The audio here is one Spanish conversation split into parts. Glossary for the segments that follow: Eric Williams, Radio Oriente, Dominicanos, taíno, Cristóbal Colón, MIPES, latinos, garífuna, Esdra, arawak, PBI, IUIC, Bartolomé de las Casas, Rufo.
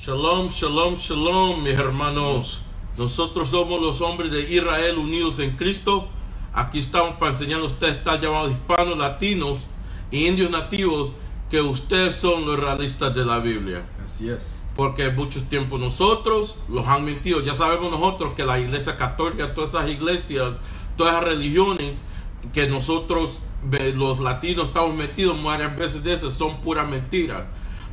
Shalom, shalom, shalom, mis hermanos. Nosotros somos los hombres de Israel unidos en Cristo. Aquí estamos para enseñar a ustedes, están llamados hispanos, latinos e indios nativos, que ustedes son los realistas de la Biblia. Así es. Porque muchos tiempos nosotros los han mentido. Ya sabemos nosotros que la iglesia católica, todas esas iglesias, todas esas religiones que nosotros los latinos estamos metidos varias veces de esas son puras mentiras.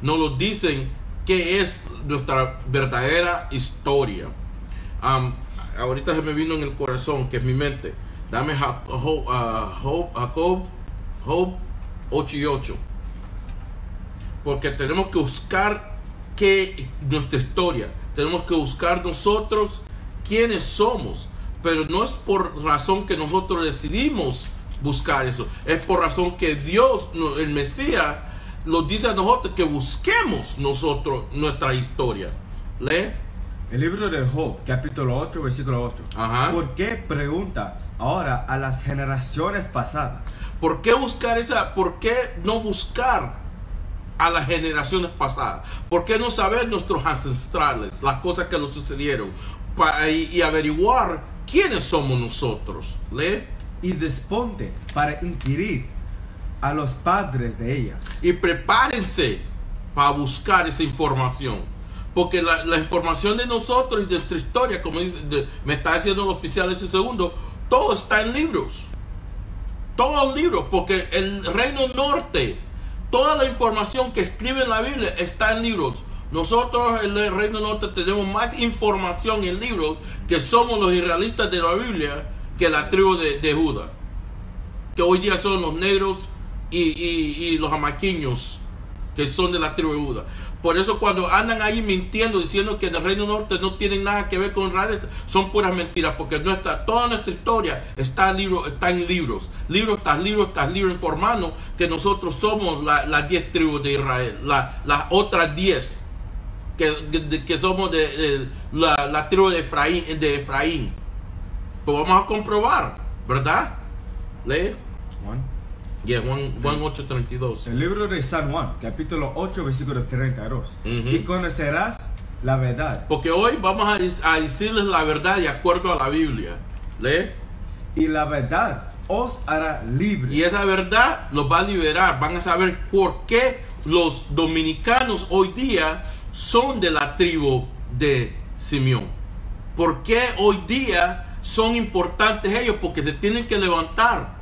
No lo dicen. ¿Qué es nuestra verdadera historia? Ahorita se me vino en el corazón, que es mi mente. Dame Job 8:8. Porque tenemos que buscar nuestra historia. Tenemos que buscar nosotros quiénes somos. Pero no es por razón que nosotros decidimos buscar eso. Es por razón que Dios, el Mesías, nos dice a nosotros que busquemos nosotros nuestra historia. Lee el libro de Job, capítulo 8, versículo 8. Ajá. ¿Por qué pregunta ahora a las generaciones pasadas? ¿Por qué buscar por qué no buscar a las generaciones pasadas? ¿Por qué no saber nuestros ancestrales, las cosas que nos sucedieron, y averiguar quiénes somos nosotros? Lee. Y disponte para inquirir a los padres de ellas, y prepárense para buscar esa información, porque la información de nosotros y de nuestra historia, como me está diciendo el oficial ese segundo, todo está en libros, todos libros, porque el Reino Norte, toda la información que escribe en la Biblia está en libros. Nosotros en el Reino Norte tenemos más información en libros, que somos los israelitas de la Biblia, que la tribu de Judá, que hoy día son los negros y los jamaquiños, que son de la tribu de Judá. Por eso cuando andan ahí mintiendo, diciendo que en el Reino Norte no tienen nada que ver con Israel, son puras mentiras, porque toda nuestra historia está en libros, libros informando que nosotros somos las 10 tribus de Israel, las otras 10 que somos de la tribu de Efraín, Pues vamos a comprobar, ¿verdad? Lee. Juan 8:32. El libro de San Juan, capítulo 8, versículo 32. Y conocerás la verdad. Porque hoy vamos a decirles la verdad de acuerdo a la Biblia. Lee. Y la verdad os hará libre. Y esa verdad los va a liberar. Van a saber por qué los dominicanos hoy día son de la tribu de Simeón. ¿Por qué hoy día son importantes ellos? Porque se tienen que levantar.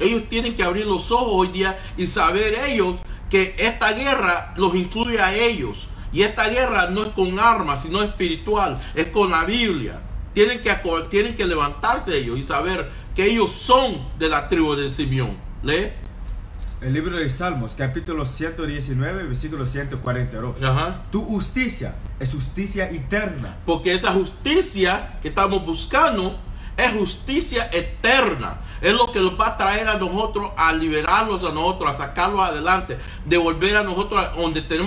Ellos tienen que abrir los ojos hoy día y saber ellos que esta guerra los incluye a ellos. Y esta guerra no es con armas, sino espiritual, es con la Biblia. Tienen que levantarse ellos y saber que ellos son de la tribu de Simeón. Lee. El libro de Salmos, capítulo 119, versículo 142. Ajá. Tu justicia es justicia eterna. Porque esa justicia que estamos buscando es justicia eterna. Es lo que los va a traer a nosotros, a liberarlos a nosotros, a sacarlos adelante, devolver a nosotros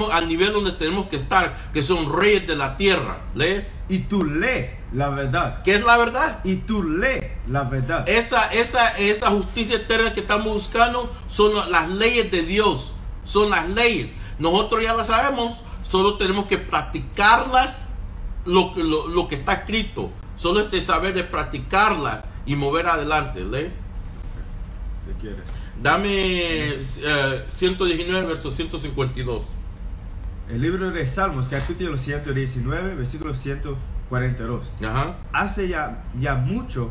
al nivel donde tenemos que estar, que son reyes de la tierra. ¿Lee? Y tú lee la verdad. ¿Qué es la verdad? Y tú lee la verdad. Esa justicia eterna que estamos buscando son las leyes de Dios. Son las leyes. Nosotros ya las sabemos, solo tenemos que practicarlas, lo que está escrito. Solo es de saber de practicarlas y mover adelante. Lee. ¿Qué quieres? Dame 119, verso 152. El libro de Salmos, capítulo 119, versículo 142. Ajá. Hace ya mucho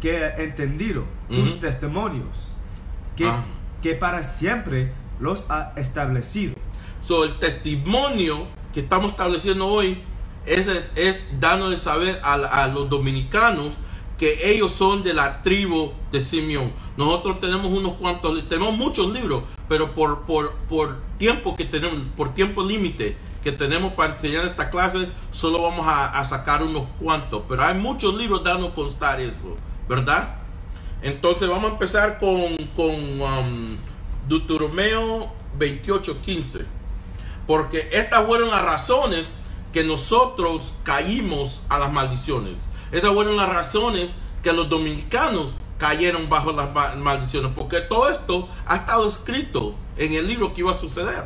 que he entendido tus testimonios, que para siempre los ha establecido. So, el testimonio que estamos estableciendo hoy es dándole saber a los dominicanos que ellos son de la tribu de Simeón. Nosotros tenemos muchos libros, pero por tiempo que tenemos, por tiempo límite que tenemos para enseñar esta clase, solo vamos a sacar unos cuantos, pero hay muchos libros dando constar eso, ¿verdad? Entonces vamos a empezar con Deuteronomio 28:15, porque estas fueron las razones que nosotros caímos a las maldiciones. Esas fueron las razones que los dominicanos cayeron bajo las maldiciones, porque todo esto ha estado escrito en el libro que iba a suceder.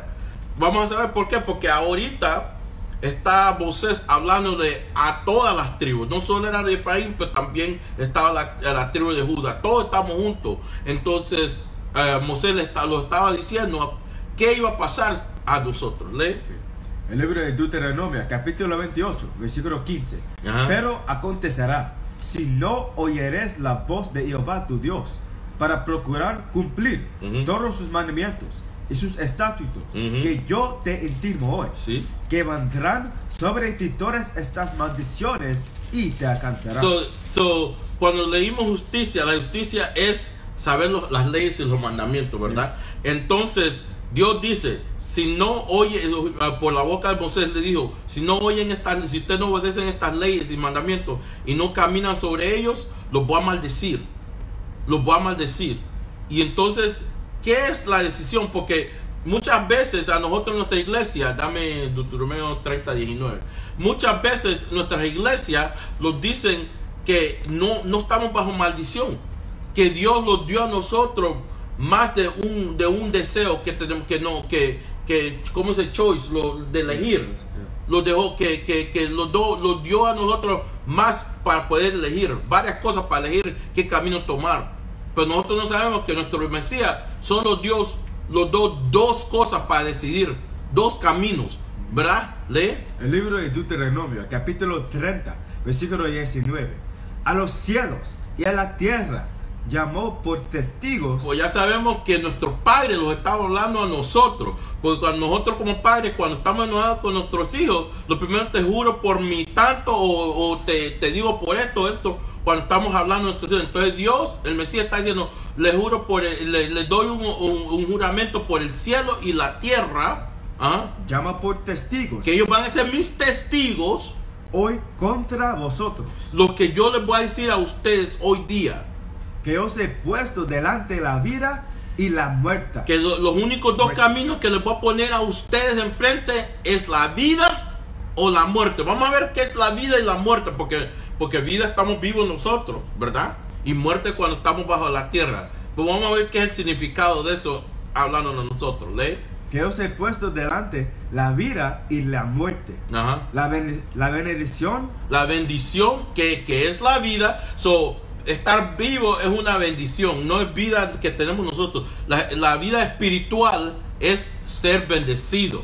Vamos a saber por qué, porque ahorita Está Moisés hablándole a todas las tribus, no solo era de Efraín, pero también estaba la tribu de Judá, todos estamos juntos. Entonces Moisés lo estaba diciendo qué iba a pasar a nosotros. Lee. El libro de Deuteronomio, capítulo 28, versículo 15. Ajá. Pero acontecerá, si no oyeres la voz de Jehová tu Dios, para procurar cumplir todos sus mandamientos y sus estatutos, que yo te intimo hoy, ¿sí?, que vendrán sobre ti todas estas maldiciones y te alcanzarán. Cuando leímos justicia, la justicia es saber las leyes y los mandamientos, ¿verdad? Sí. Entonces, Dios dice, si no oye, por la boca de Moisés le dijo, si no oyen estas, si ustedes no obedecen estas leyes y mandamientos y no caminan sobre ellos, los voy a maldecir, los voy a maldecir. Y entonces, ¿qué es la decisión? Porque muchas veces a nosotros en nuestra iglesia, dame Deuteronomio 30:19, muchas veces nuestras iglesias nos dicen que no estamos bajo maldición, que Dios los dio a nosotros más de un deseo que tenemos, que ¿cómo se dice? Choice, lo de elegir, los dejó, que los dio a nosotros más para poder elegir, varias cosas para elegir qué camino tomar. Pero nosotros no sabemos que nuestro Mesías solo Dios los dos cosas para decidir, dos caminos, ¿verdad? Lee. El libro de Deuteronomio, capítulo 30, versículo 19. A los cielos y a la tierra llamó por testigos. Pues ya sabemos que nuestro Padre los está hablando a nosotros, porque cuando nosotros como padres, cuando estamos enojados con nuestros hijos, lo primero, te juro por mi tanto, o te digo por esto, cuando estamos hablando de nuestros hijos. Entonces Dios, el Mesías, está diciendo, le juro por le doy un juramento por el cielo y la tierra. ¿Ah? Llama por testigos, que ellos van a ser mis testigos hoy contra vosotros, lo que yo les voy a decir a ustedes hoy día, que os he puesto delante la vida y la muerte. Que los únicos dos caminos que les voy a poner a ustedes enfrente es la vida o la muerte. Vamos a ver qué es la vida y la muerte, porque vida estamos vivos nosotros, ¿verdad? Y muerte cuando estamos bajo la tierra. Pero vamos a ver qué es el significado de eso hablándonos nosotros. ¿Lee? Que os he puesto delante la vida y la muerte. Ajá. La bendición. La bendición que es la vida. Estar vivo es una bendición, no es vida que tenemos nosotros. La vida espiritual es ser bendecido.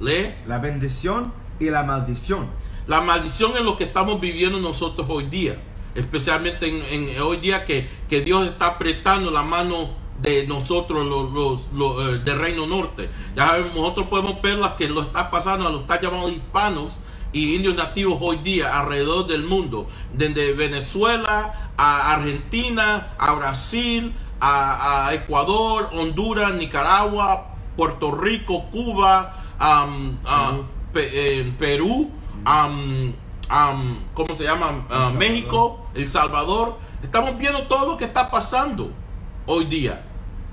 ¿Lee? La bendición y la maldición. La maldición es lo que estamos viviendo nosotros hoy día, especialmente en hoy día que Dios está apretando la mano de nosotros, los del Reino Norte. Ya sabemos, nosotros podemos ver las que lo está pasando a los tal llamados hispanos y indios nativos hoy día alrededor del mundo, desde Venezuela a Argentina, a Brasil, a Ecuador, Honduras, Nicaragua, Puerto Rico, Cuba, Perú, ¿cómo se llama? México, El Salvador. Estamos viendo todo lo que está pasando hoy día,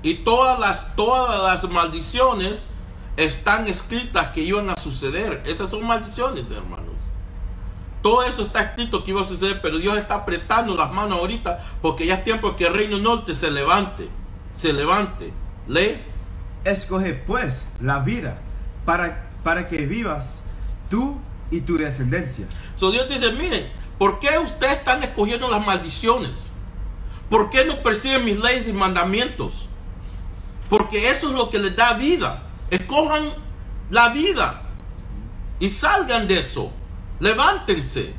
y todas las maldiciones están escritas que iban a suceder. Esas son maldiciones, hermanos. Todo eso está escrito que iba a suceder, pero Dios está apretando las manos ahorita, porque ya es tiempo que el Reino Norte se levante. Se levante. Lee. Escoge pues la vida para que vivas tú y tu descendencia. Dios dice, miren, ¿por qué ustedes están escogiendo las maldiciones? ¿Por qué no persiguen mis leyes y mandamientos? Porque eso es lo que les da vida. Escojan la vida y salgan de eso. Levántense.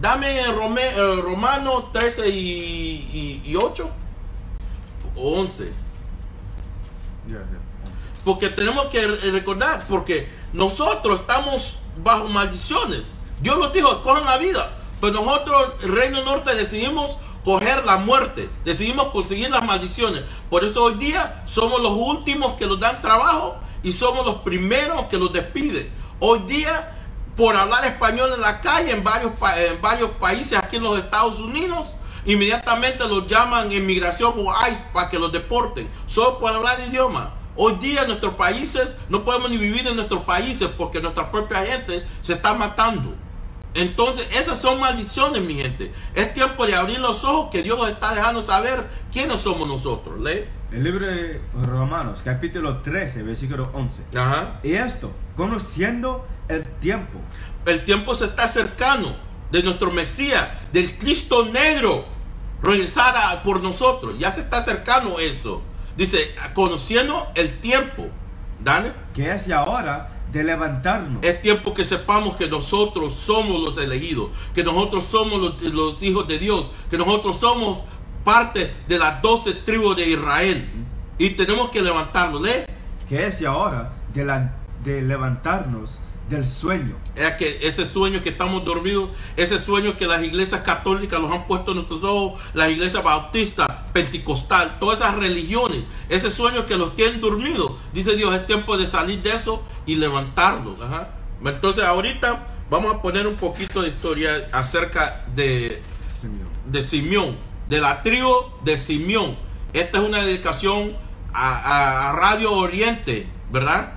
Dame Romanos 13 y 8 o 11. Porque tenemos que recordar, porque nosotros estamos bajo maldiciones. Dios nos dijo, escojan la vida, pero nosotros, el Reino Norte, decidimos coger la muerte, decidimos conseguir las maldiciones. Por eso hoy día somos los últimos que nos dan trabajo y somos los primeros que los despiden. Hoy día, por hablar español en la calle, en varios países aquí en los Estados Unidos, inmediatamente los llaman inmigración o ICE para que los deporten, solo por hablar idioma. Hoy día en nuestros países no podemos ni vivir en nuestros países porque nuestra propia gente se está matando. Entonces, esas son maldiciones, mi gente. Es tiempo de abrir los ojos, que Dios nos está dejando saber quiénes somos nosotros. ¿Lee? El libro de Romanos, capítulo 13, versículo 11. Ajá. Y esto, conociendo el tiempo. El tiempo se está cercano de nuestro Mesías, del Cristo negro, regresará por nosotros. Ya se está cercano eso. Dice, conociendo el tiempo. Dale. Que es la hora de levantarnos. Es tiempo que sepamos que nosotros somos los elegidos, que nosotros somos los hijos de Dios, que nosotros somos parte de las 12 tribus de Israel. Y tenemos que levantarnos. ¿Eh? Que es ahora de levantarnos del sueño. Es que ese sueño que estamos dormidos, ese sueño que las iglesias católicas los han puesto en nuestros ojos, las iglesias bautistas, pentecostal, todas esas religiones, ese sueño que los tienen dormidos. Dice Dios, es tiempo de salir de eso y levantarlos. Ajá. Entonces ahorita vamos a poner un poquito de historia acerca de Simeón. De la tribu de Simeón. Esta es una dedicación a Radio Oriente, ¿verdad?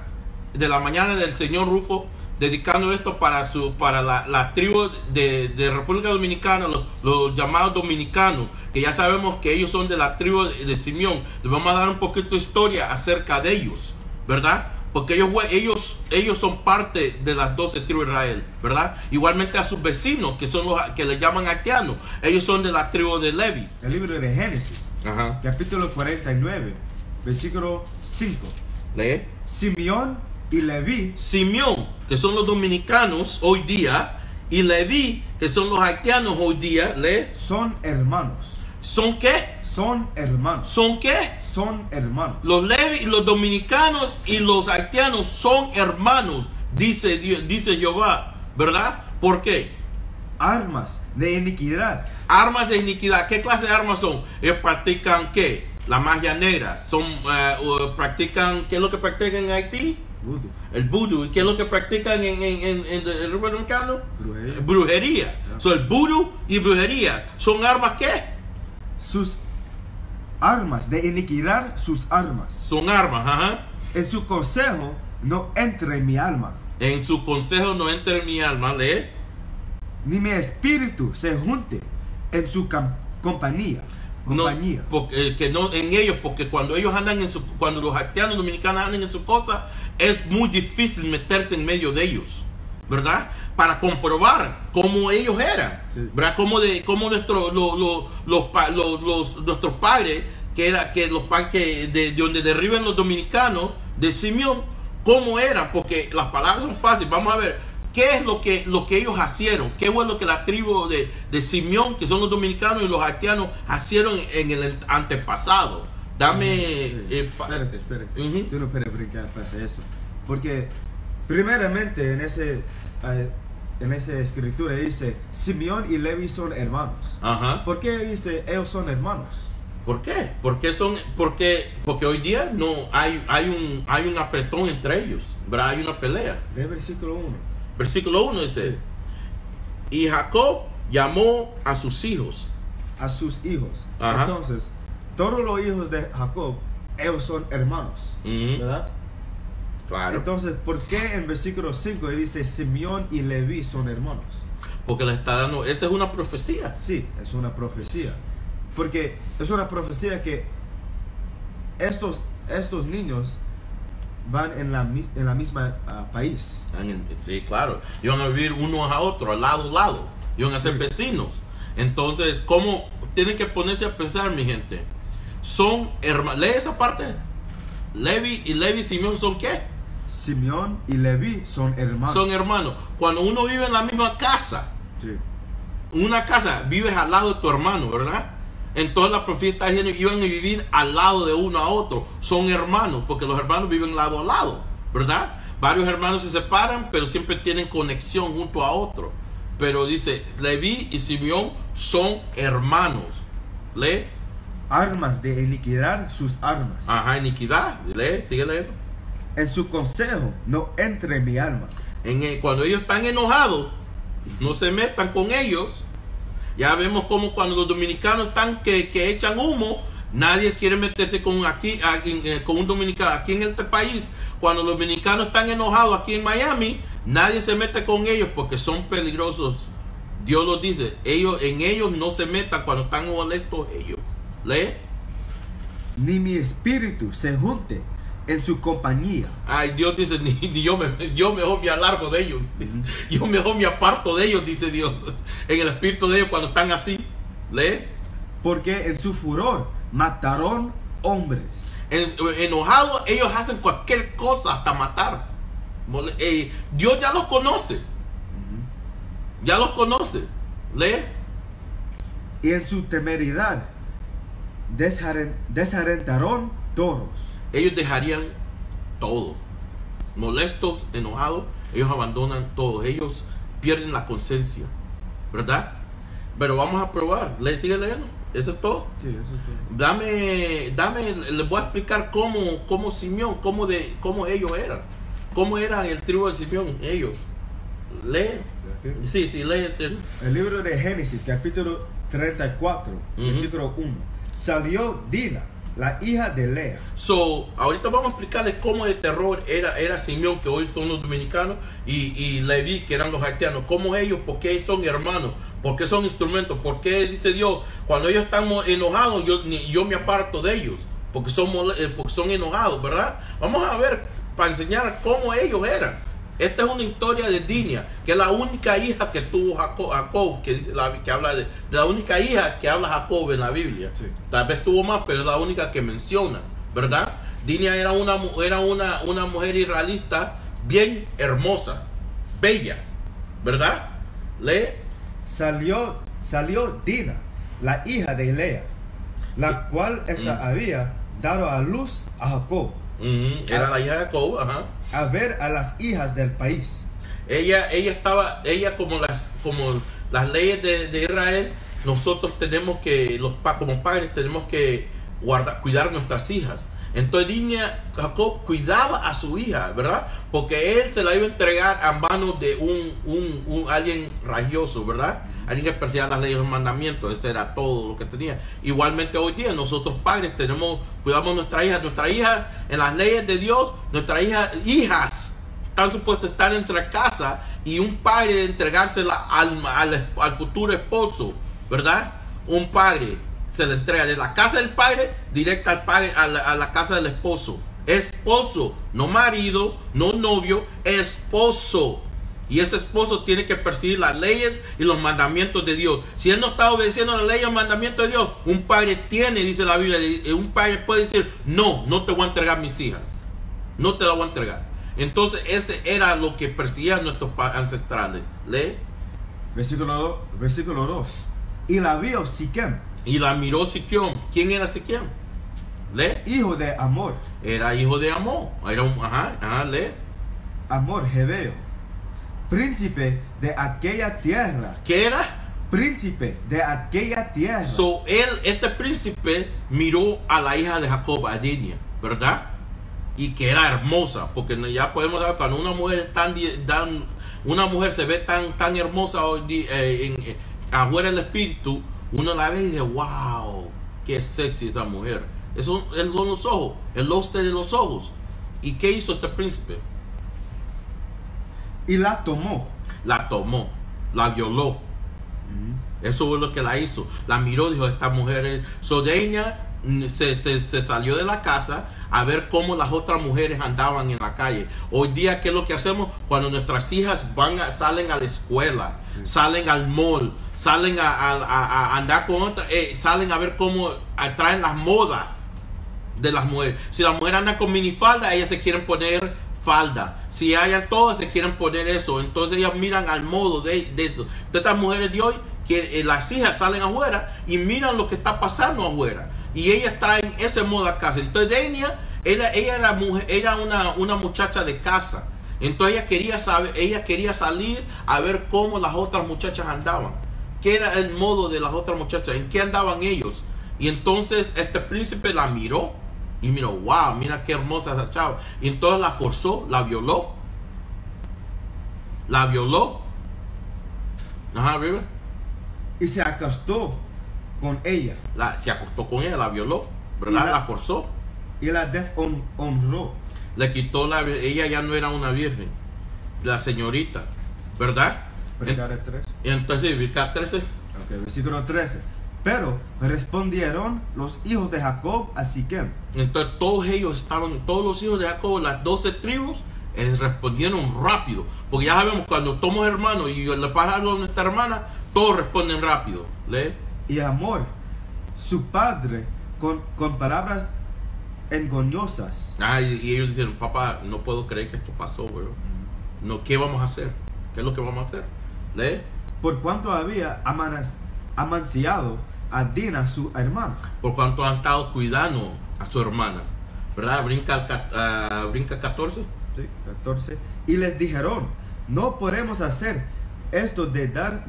De la mañana del señor Rufo, dedicando esto para la tribu de República Dominicana, los llamados dominicanos, que ya sabemos que ellos son de la tribu de Simeón. Les vamos a dar un poquito de historia acerca de ellos, ¿verdad? Porque ellos son parte de las 12 tribus de Israel, ¿verdad? Igualmente a sus vecinos, que son los que le llaman haitianos. Ellos son de la tribu de Levi. El libro de Génesis, ajá, capítulo 49, versículo 5. Lee. Simeón y Leví. Simeón, que son los dominicanos hoy día, y Leví, que son los haitianos hoy día. Lee. Son hermanos. ¿Son qué? Son hermanos. ¿Son qué? Son hermanos. Los levi, los dominicanos y los haitianos son hermanos, dice Dios, dice Jehová, ¿verdad? ¿Por qué? Armas de iniquidad. Armas de iniquidad. ¿Qué clase de armas son? Ellos practican ¿qué? La magia negra. Son, practican, ¿qué es lo que practican en Haití? Vudú. El vudú. ¿Y qué es lo que practican en el República Dominicana? Brujería. Brujería. Yeah. So, el vudú y brujería son armas ¿qué? Sus armas, de iniquilar sus armas. Son armas, ajá. En su consejo no entre mi alma. En su consejo no entre mi alma, lee. Ni mi espíritu se junte en su compañía. No, porque, que no en ellos, porque cuando ellos andan en su, cuando los haitianos dominicanos andan en su cosa, es muy difícil meterse en medio de ellos, ¿verdad? Para comprobar cómo ellos eran, sí, ¿verdad? Cómo nuestros padres, que era que los padres de donde derriban los dominicanos de Simeón, cómo eran, porque las palabras son fáciles. Vamos a ver qué es lo que ellos hicieron, qué fue lo que la tribu de Simeón, que son los dominicanos y los haitianos, hicieron en el antepasado. Dame. Espérate. Tú no puedes brincar para eso, porque primeramente en esa escritura dice Simeón y Levi son hermanos. Ajá. ¿Por qué dice ellos son hermanos? ¿Por qué? Porque hoy día no hay un apretón entre ellos, ¿verdad? Hay una pelea. De versículo 1. Versículo 1 dice, sí. Y Jacob llamó a sus hijos. A sus hijos. Ajá. Entonces, todos los hijos de Jacob, ellos son hermanos, ¿verdad? Claro. Entonces, ¿por qué en versículo 5 dice Simeón y Leví son hermanos? Porque le está dando, esa es una profecía. Sí, es una profecía. Porque es una profecía que estos niños van en la misma país. Sí, claro. Y van a vivir unos a otros, al lado a lado. Y van a ser vecinos. Entonces, ¿cómo tienen que ponerse a pensar, mi gente? Son hermanos. Lee esa parte. Levi y Levi, Simeón son ¿qué? Simeón y Leví son hermanos. Son hermanos. Cuando uno vive en la misma casa, sí, una casa, vives al lado de tu hermano, ¿verdad? Entonces la profeta iban a vivir al lado de uno a otro. Son hermanos, porque los hermanos viven lado a lado, ¿verdad? Varios hermanos se separan, pero siempre tienen conexión junto a otro. Pero dice, Leví y Simeón son hermanos. ¿Lee? Armas de iniquidad sus armas. Ajá, iniquidad. Lee, sigue leyendo. En su consejo no entre mi alma. Cuando ellos están enojados, no se metan con ellos. Ya vemos como cuando los dominicanos están que echan humo, nadie quiere meterse con un dominicano. Aquí en este país, cuando los dominicanos están enojados aquí en Miami, nadie se mete con ellos porque son peligrosos. Dios los dice, en ellos no se metan cuando están molestos ellos. ¿Lee? ni mi espíritu se junte en su compañía. Ay, Dios dice, yo mejor me alargo de ellos. Yo mejor me aparto de ellos, dice Dios. En el espíritu de ellos cuando están así. Lee. Porque en su furor mataron hombres. Enojados ellos hacen cualquier cosa hasta matar. Dios ya los conoce. Ya los conoce. Lee. Y en su temeridad desarentaron toros. Ellos dejarían todo. Molestos, enojados, ellos abandonan todo. Ellos pierden la conciencia, ¿verdad? Pero vamos a probar. Sigue leyendo. Eso es todo. Sí, eso es todo. Les voy a explicar cómo Simeón, cómo ellos eran. Cómo eran el tribu de Simeón, ellos. Lee. Sí, lee. El libro de Génesis, capítulo 34, versículo 1. Salió Dina, la hija de Lea. Ahorita vamos a explicarles cómo el terror era Simeón, que hoy son los dominicanos, y Leví, que eran los haitianos. Cómo ellos, porque son hermanos, porque son instrumentos, porque dice Dios, cuando ellos están enojados, yo me aparto de ellos, porque son enojados, ¿verdad? Vamos a ver, para enseñar cómo ellos eran. Esta es una historia de Dina, que es la única hija que tuvo Jacob, la única hija que habla Jacob en la Biblia. Sí. Tal vez tuvo más, pero es la única que menciona, ¿verdad? Dina era una mujer israelita bien hermosa, bella, ¿verdad? Le salió Dina, la hija de Lea, la cual había dado a luz a Jacob. Era la hija de Jacob, ajá. A ver a las hijas del país. Ella como las leyes de Israel, nosotros tenemos que, como padres, tenemos que cuidar nuestras hijas. Entonces Jacob cuidaba a su hija, ¿verdad? Porque él se la iba a entregar a manos de alguien rayoso, ¿verdad? Alguien que perdía las leyes y los mandamientos. Ese era todo lo que tenía. Igualmente hoy día nosotros padres cuidamos nuestra hija. Nuestra hija en las leyes de Dios, nuestras hijas están supuestas a estar en nuestra casa, y un padre de entregársela al futuro esposo, ¿verdad? Un padre se le entrega de la casa del padre directa al padre a la casa del esposo. Esposo, no marido, no novio, esposo. Y ese esposo tiene que perseguir las leyes y los mandamientos de Dios. Si él no está obedeciendo las leyes y los mandamientos de Dios, un padre dice la Biblia, un padre puede decir, no te voy a entregar mis hijas, no te la voy a entregar. Entonces ese era lo que perseguían nuestros ancestrales. Lee. Versículo 2. Y la vio Siquem. Y la miró Siquem. ¿Quién era Siquem? Lee. Hijo de Amor. Era hijo de Amor. Lee. Amor Jebeo, príncipe de aquella tierra. ¿Qué era? Príncipe de aquella tierra. Este príncipe miró a la hija de Jacob, a Dina, ¿verdad? Y que era hermosa, porque ya podemos ver cuando una mujer es una mujer se ve tan hermosa hoy día, afuera del espíritu. Uno la ve y dice, wow, qué sexy esa mujer. Eso son los ojos, el lustre de los ojos. ¿Y qué hizo este príncipe? Y la tomó. La violó. Eso fue lo que la hizo. La miró, dijo, esta mujer es... Ella se salió de la casa a ver cómo las otras mujeres andaban en la calle. Hoy día, ¿qué es lo que hacemos? Cuando nuestras hijas salen a la escuela, salen al mall, salen a andar con otras, salen a ver cómo atraen las modas de las mujeres. Si la mujer anda con minifalda, ellas se quieren poner falda. Si ellas todas se quieren poner eso, entonces ellas miran al modo de eso. Entonces, estas mujeres de hoy, que las hijas salen afuera y miran lo que está pasando afuera. Y ellas traen ese modo a casa. Entonces, ella era una muchacha de casa. Entonces, ella quería salir a ver cómo las otras muchachas andaban. ¿Qué era el modo de las otras muchachas? ¿En qué andaban ellos? Y entonces este príncipe la miró y miró, wow, mira qué hermosa esa chava. Y entonces la forzó, la violó. Ajá, River. Y se acostó con ella. La violó, ¿verdad? La forzó. Y la deshonró. Le quitó ella ya no era una virgen, la señorita, ¿verdad? Entonces, versículo 13. Pero respondieron los hijos de Jacob a Siquem. Entonces todos ellos estaban, todos los hijos de Jacob, las 12 tribus, respondieron rápido. Porque ya sabemos, cuando somos hermanos y le pasa algo a nuestra hermana, todos responden rápido. ¿Le? Y Amor, su padre, con palabras engañosas. Ah, y ellos dijeron, papá, no puedo creer que esto pasó, bro. No, ¿qué vamos a hacer? ¿Qué es lo que vamos a hacer? ¿Le? Por cuanto había amanciado a Dina, su hermana. Por cuanto han estado cuidando a su hermana. ¿Verdad? Brinca, brinca 14. Sí, 14. Y les dijeron, no podemos hacer esto de dar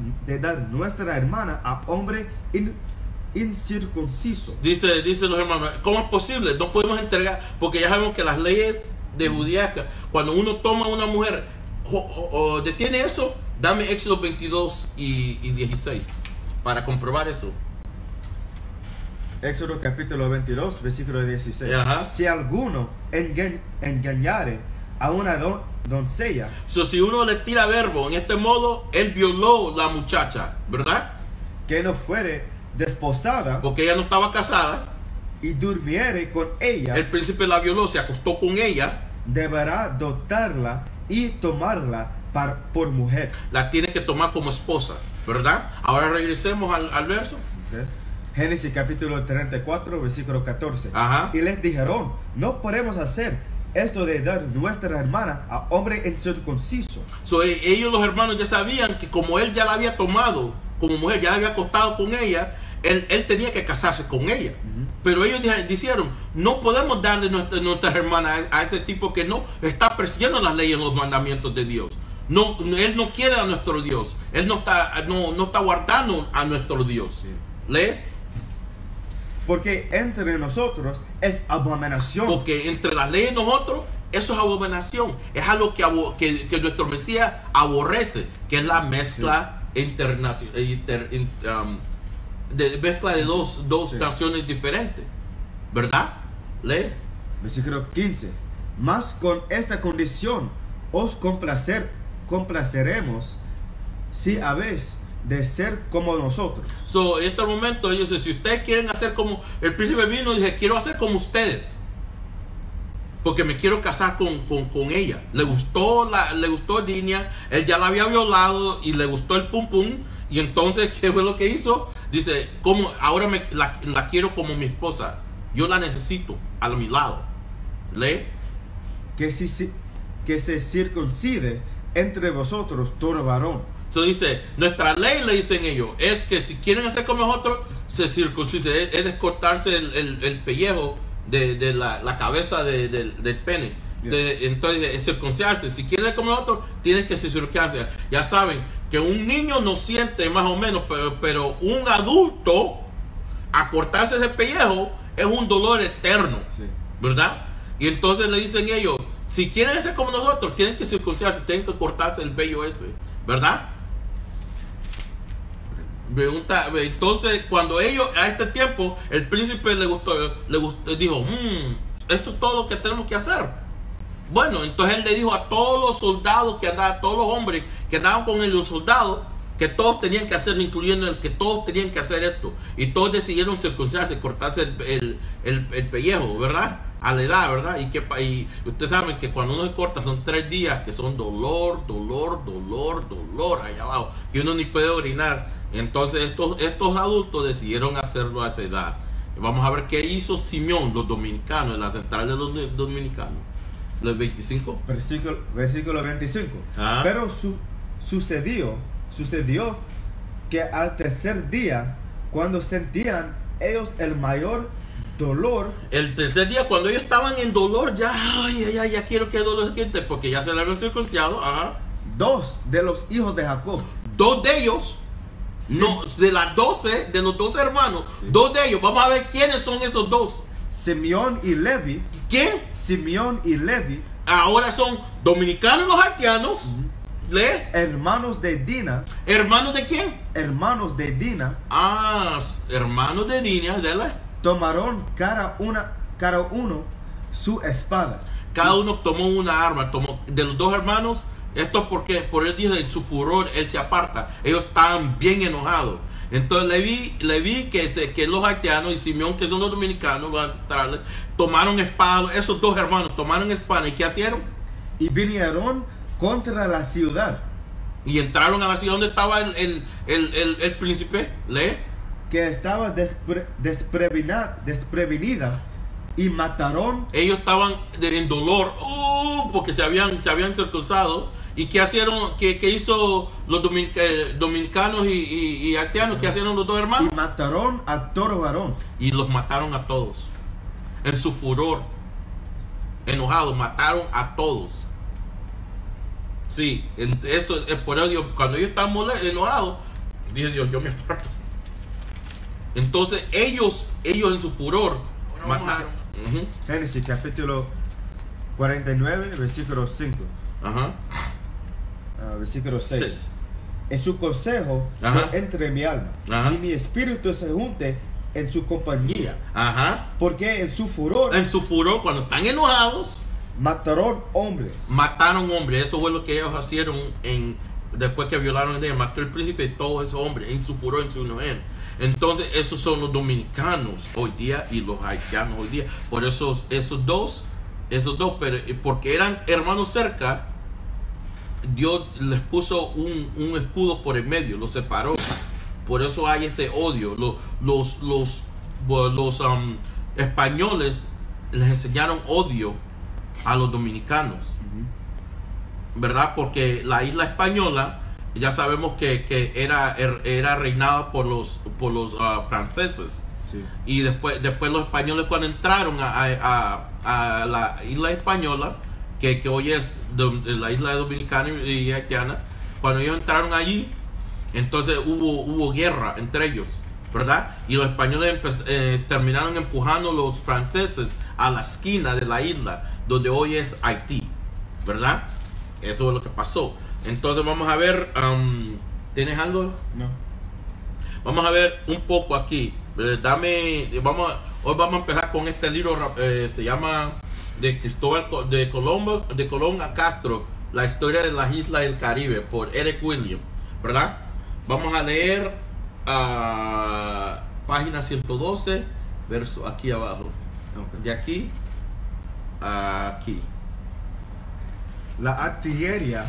nuestra hermana a hombre incircunciso. Dice los hermanos, ¿cómo es posible? No podemos entregar, porque ya sabemos que las leyes de judíaca, cuando uno toma a una mujer, detiene eso, dame Éxodo 22 y 16, para comprobar eso. Éxodo capítulo 22, versículo 16. Ajá. Si alguno engañare a una doncella. So, si uno le tira verbo en este modo, él violó la muchacha, ¿verdad? Que no fuere desposada, porque ella no estaba casada, y durmiere con ella. El príncipe la violó, se acostó con ella. Deberá dotarla y tomarla por mujer. La tiene que tomar como esposa, ¿verdad? Ahora regresemos al verso. Okay. Génesis capítulo 34, versículo 14. Ajá. Y les dijeron, no podemos hacer esto de dar nuestra hermana a hombre incircunciso. So, ellos, los hermanos, ya sabían que como él ya la había tomado como mujer, ya había acostado con ella, él tenía que casarse con ella. Uh-huh. Pero ellos dijeron, no podemos darle nuestra hermana a ese tipo que no está persiguiendo las leyes, los mandamientos de Dios. No, él no quiere a nuestro Dios. Él no está guardando a nuestro Dios. Sí. ¿Lee? Porque entre nosotros es abominación. Porque entre las leyes de nosotros, eso es abominación. Es algo que nuestro Mesías aborrece, que es la mezcla, sí, internacional. Mezcla de dos naciones, sí, diferentes, ¿verdad? Lee. Versículo 15. Mas con esta condición os complaceremos si habéis de ser como nosotros. So, en este momento ellos dicen, si ustedes quieren hacer como el príncipe vino, dice, quiero hacer como ustedes, porque me quiero casar con ella. Le gustó Dina, él ya la había violado y le gustó el pum pum. Y entonces, ¿qué fue lo que hizo? Dice, como ahora la quiero como mi esposa. Yo la necesito a mi lado. ¿Le? Que se circuncide entre vosotros todo varón. Entonces dice, nuestra ley, le dicen ellos, es que si quieren hacer como nosotros, se circuncide. Es cortarse el pellejo de la cabeza del pene. Entonces, es circuncidarse. Si quieren como nosotros, tienen que circuncidarse. Ya saben que un niño no siente más o menos, pero un adulto, a cortarse ese pellejo, es un dolor eterno, sí, ¿verdad? Y entonces le dicen ellos, si quieren ser como nosotros, tienen que circuncidarse, tienen que cortarse el vello ese, ¿verdad? Entonces, cuando ellos, a este tiempo, el príncipe le gustó, dijo, esto es todo lo que tenemos que hacer. Bueno, entonces él le dijo a todos los soldados que andaban, a todos los hombres que andaban con él, los soldados, que todos tenían que hacer, incluyendo el que todos tenían que hacer esto. Y todos decidieron circuncidarse, cortarse el pellejo, ¿verdad? A la edad, ¿verdad? Y ustedes saben que cuando uno se corta son 3 días que son dolor, dolor, dolor, dolor allá abajo, que uno ni puede orinar. Entonces estos adultos decidieron hacerlo a esa edad. Vamos a ver qué hizo Simeón, los dominicanos, en la central de los dominicanos. Los 25. Versículo 25. Ah. Pero sucedió que al tercer día, cuando sentían ellos el mayor dolor, el tercer día, cuando ellos estaban en dolor, ya, ay, ya, ya quiero que dolor quite, porque ya se le habían circuncidado. Ajá. 2 de los hijos de Jacob, 2 de ellos, sí, no, de las 12, de los 12 hermanos, sí, 2 de ellos. Vamos a ver quiénes son esos 2. Simeón y Levi. ¿Qué? Simeón y Levi. Ahora son dominicanos, los haitianos. ¿Le? Hermanos de Dina. ¿Hermanos de quién? Hermanos de Dina. Ah, hermanos de Dina, ¿verdad? Tomaron cada uno su espada. Cada uno tomó una arma. De los 2 hermanos, esto porque por él dice, en su furor él se aparta. Ellos estaban bien enojados. Entonces le vi que los haitianos y Simeón, que son los dominicanos, los ancestrales, tomaron espada, esos dos hermanos tomaron espada, ¿y qué hicieron? Y vinieron contra la ciudad. Y entraron a la ciudad donde estaba el príncipe, ¿le? Que estaba desprevenida. Y mataron. Ellos estaban en dolor, porque se habían circuncidado. ¿Y qué hicieron? ¿Qué hizo los dominicanos y haitianos? ¿Qué hicieron los dos hermanos? Y mataron a todo varón. Y los mataron a todos. En su furor, enojados, mataron a todos. Sí, eso es por ello. Cuando ellos estaban enojados, dije Dios, yo me aparto. Entonces ellos en su furor mataron. Génesis capítulo 49, versículo 5. Ajá. Versículo 6. En su consejo no entre mi alma, y mi espíritu se junte en su compañía. Ajá. Porque en su furor, cuando están enojados, mataron hombres. Mataron hombres. Eso fue lo que ellos hicieron después que violaron a ellos. Mató el príncipe y todos esos hombres en su furor, en su enojo. Entonces esos son los dominicanos hoy día y los haitianos hoy día. Por eso esos dos, pero porque eran hermanos cerca, Dios les puso un escudo por el medio, los separó. Por eso hay ese odio. Los españoles les enseñaron odio a los dominicanos, ¿verdad? Porque la isla española, ya sabemos que era reinada por los franceses. Sí. Y después los españoles, cuando entraron a la isla española, que hoy es la isla dominicana y haitiana, cuando ellos entraron allí, entonces hubo guerra entre ellos, ¿verdad? Y los españoles terminaron empujando a los franceses a la esquina de la isla, donde hoy es Haití, ¿verdad? Eso es lo que pasó. Entonces vamos a ver, ¿tienes algo? No. Vamos a ver un poco aquí. Hoy vamos a empezar con este libro, se llama de Cristóbal de Colón a Castro, la historia de las islas del Caribe, por Eric Williams, ¿verdad? Vamos a leer página 112, verso aquí abajo, de aquí a aquí. La artillería,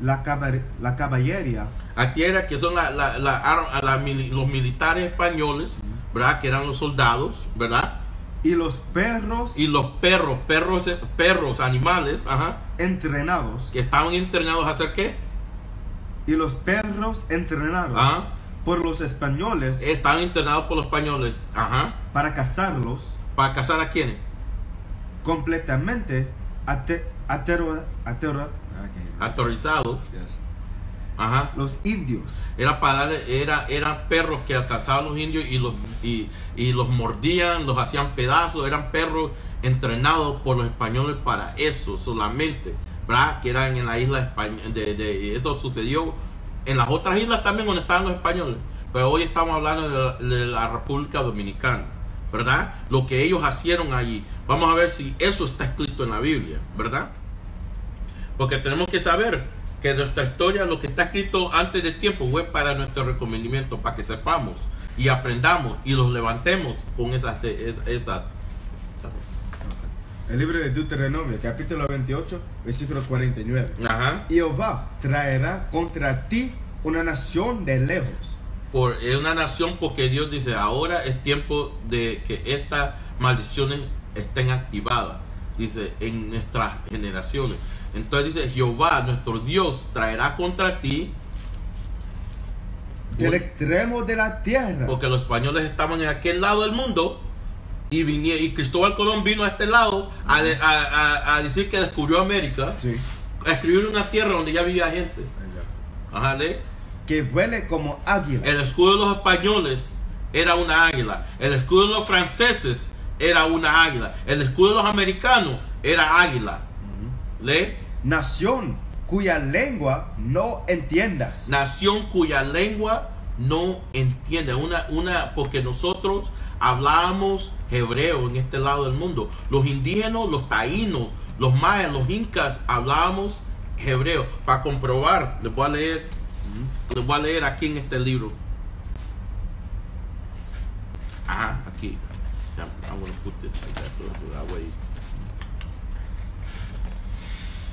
la caballería. Artillería, que son los militares españoles, ¿verdad? Que eran los soldados, ¿verdad? Y los perros. Y los perros, animales, entrenados. Que estaban entrenados a hacer qué? Y los perros entrenados. Ajá. Por los españoles. Estaban entrenados por los españoles. Ajá. Para cazarlos. ¿Para cazar a quiénes? Completamente aterrorizados. Yes. Ajá. Los indios. Eran perros que alcanzaban a los indios y los mordían, los hacían pedazos. Eran perros entrenados por los españoles para eso solamente, ¿verdad? Que eran en la isla española. Eso sucedió en las otras islas también donde estaban los españoles, pero hoy estamos hablando de la República Dominicana, ¿verdad? Lo que ellos hicieron allí. Vamos a ver si eso está escrito en la Biblia, ¿verdad? Porque tenemos que saber que nuestra historia, lo que está escrito antes del tiempo, fue para nuestro reconocimiento, para que sepamos y aprendamos y los levantemos con esas. El libro de Deuteronomio, capítulo 28, versículo 49. Ajá. Jehová traerá contra ti una nación de lejos. Una nación, porque Dios dice, ahora es tiempo de que estas maldiciones estén activadas, dice, en nuestras generaciones. Entonces dice, Jehová, nuestro Dios, traerá contra ti del extremo de la tierra. Porque los españoles estaban en aquel lado del mundo y Cristóbal Colón vino a este lado a decir que descubrió América. Sí. A escribir una tierra donde ya vivía gente. Ajá, ¿le? Que huele como águila. El escudo de los españoles era una águila. El escudo de los franceses era una águila. El escudo de los americanos era águila. ¿Le? Nación cuya lengua no entiendas. Nación cuya lengua no entiendas. Porque nosotros hablábamos hebreo en este lado del mundo. Los indígenas, los taínos, los mayas, los incas, hablábamos hebreo. Para comprobar, les voy a leer aquí en este libro. Ah, aquí. I'm going to put this like that, so that way.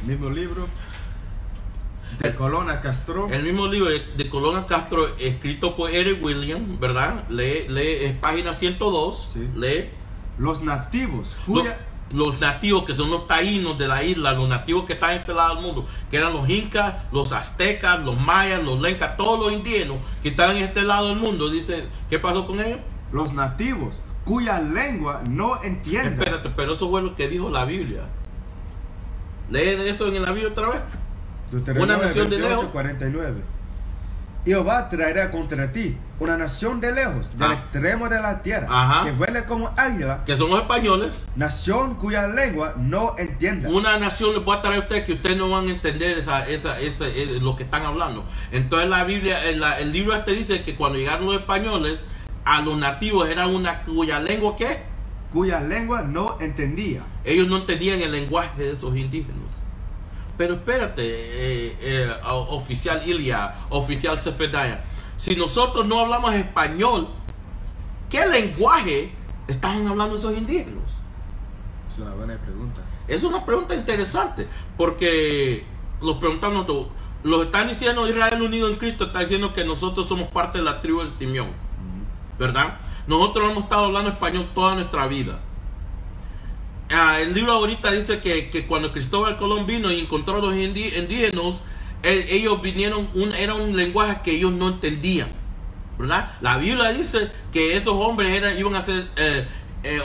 El mismo libro de Colón a Castro. El mismo libro de Colón a Castro, escrito por Eric Williams, ¿verdad? Lee, es página 102. Sí. Lee. Los nativos. Los nativos que son los taínos de la isla, los nativos que están en este lado del mundo, que eran los incas, los aztecas, los mayas, los lencas, todos los indígenas que están en este lado del mundo. Dice, ¿qué pasó con ellos? Los nativos cuya lengua no entienden. Espérate, pero eso fue lo que dijo la Biblia. Leen eso en la Biblia otra vez. Una nación 28, de lejos. 49. Jehová traerá contra ti una nación de lejos, del extremo de la tierra, que huele como águila, que son los españoles, nación cuya lengua no entienda. Una nación les voy a traer a ustedes que ustedes no van a entender lo que están hablando. Entonces la Biblia, el libro este dice que cuando llegaron los españoles, a los nativos era una cuya lengua, ¿qué? Cuya lengua no entendía. Ellos no entendían el lenguaje de esos indígenas. Pero espérate, oficial Ilia, oficial Cefedaya, si nosotros no hablamos español, ¿qué lenguaje están hablando esos indígenas? Es una buena pregunta. Es una pregunta interesante, porque los preguntamos, lo están diciendo Israel unido en Cristo, está diciendo que nosotros somos parte de la tribu de Simeón, ¿verdad? Nosotros hemos estado hablando español toda nuestra vida. El libro ahorita dice que cuando Cristóbal Colón vino y encontró a los indígenas, ellos vinieron, era un lenguaje que ellos no entendían, ¿verdad? La Biblia dice que esos hombres iban a ser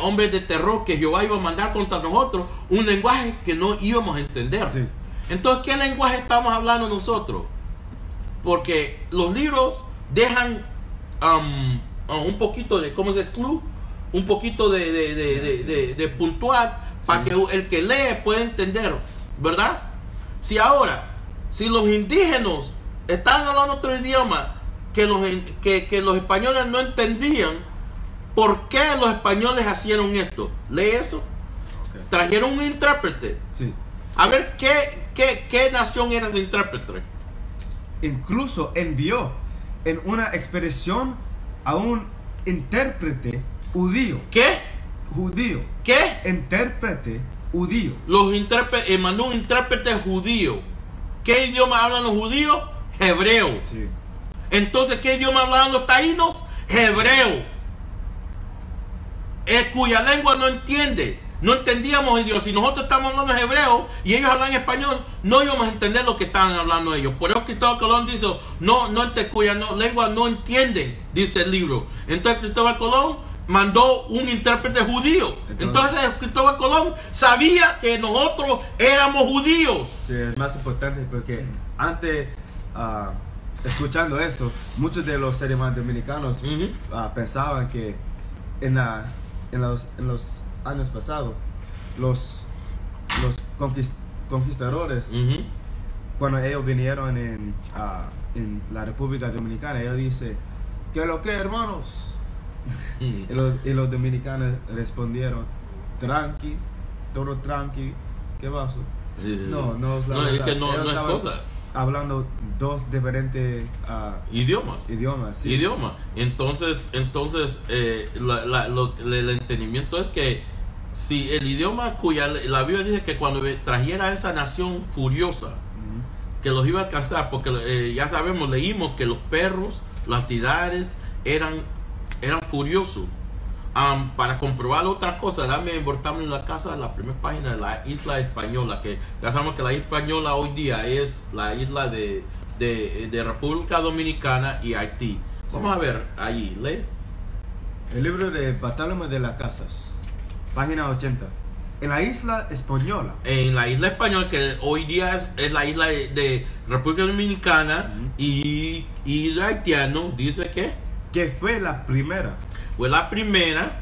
hombres de terror, que Jehová iba a mandar contra nosotros, un lenguaje que no íbamos a entender. Sí. Entonces, ¿qué lenguaje estamos hablando nosotros? Porque los libros dejan un poquito de, ¿cómo se excluye? Un poquito de puntuar para que el que lee pueda entender, ¿verdad? Si ahora, si los indígenas están hablando otro idioma que los españoles no entendían, ¿por qué los españoles hicieron esto? Lee eso. Okay. Trajeron un intérprete. Sí. A ver, ¿qué nación era ese intérprete? Incluso envió en una expedición a un intérprete judío. ¿Qué? Judío. ¿Qué? Intérprete judío. Los intérpretes, mandó un intérprete judío. ¿Qué idioma hablan los judíos? Hebreo. Sí. Entonces, ¿qué idioma hablan los taínos? Hebreo. Cuya lengua no entiende. No entendíamos ellos. Si nosotros estamos hablando hebreo y ellos hablan español, no íbamos a entender lo que estaban hablando ellos. Por eso Cristóbal Colón dice, cuya lengua no entienden, dice el libro. Entonces Cristóbal Colón mandó un intérprete judío. Entonces Cristóbal Colón sabía que nosotros éramos judíos. Sí, es más importante porque antes, escuchando eso, muchos de los hermanos dominicanos pensaban que en los años pasados, los conquistadores, cuando ellos vinieron en la República Dominicana, ellos dicen, ¿qué lo que, hermanos? Y los dominicanos respondieron, tranqui, todo tranqui, ¿qué vas? No es cosa. Hablando dos diferentes idiomas. Sí. Entonces el entendimiento es que si el idioma cuya la Biblia dice que cuando trajera a esa nación furiosa, que los iba a cazar, porque ya sabemos, leímos que los perros, las tirares eran furiosos. Para comprobar otra cosa, voltamos en la casa, la primera página de la isla española, que ya sabemos que la isla española hoy día es la isla de República Dominicana y Haití. Vamos a ver ahí, lee. El libro de Bartolomé de las Casas, página 80. En la isla española. En la isla española, que hoy día es la isla de República Dominicana y haitiano, dice que fue la primera. Fue la primera,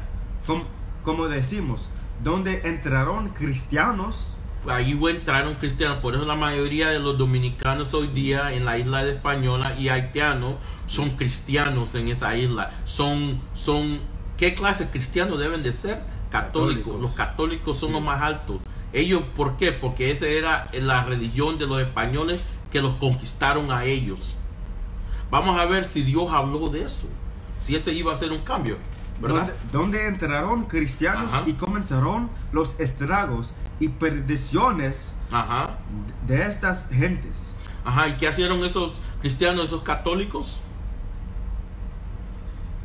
como decimos, donde entraron cristianos. Ahí entraron cristianos, por eso la mayoría de los dominicanos hoy día en la isla de española y haitianos son cristianos en esa isla. ¿Qué clase de cristianos deben de ser? Católicos. Los católicos son los más altos. Ellos, ¿por qué? Porque esa era la religión de los españoles que los conquistaron a ellos. Vamos a ver si Dios habló de eso. Si ese iba a ser un cambio. ¿verdad? Donde entraron cristianos, ajá, y comenzaron los estragos y perdiciones, ajá, de estas gentes. Ajá, ¿y qué hicieron esos cristianos, esos católicos?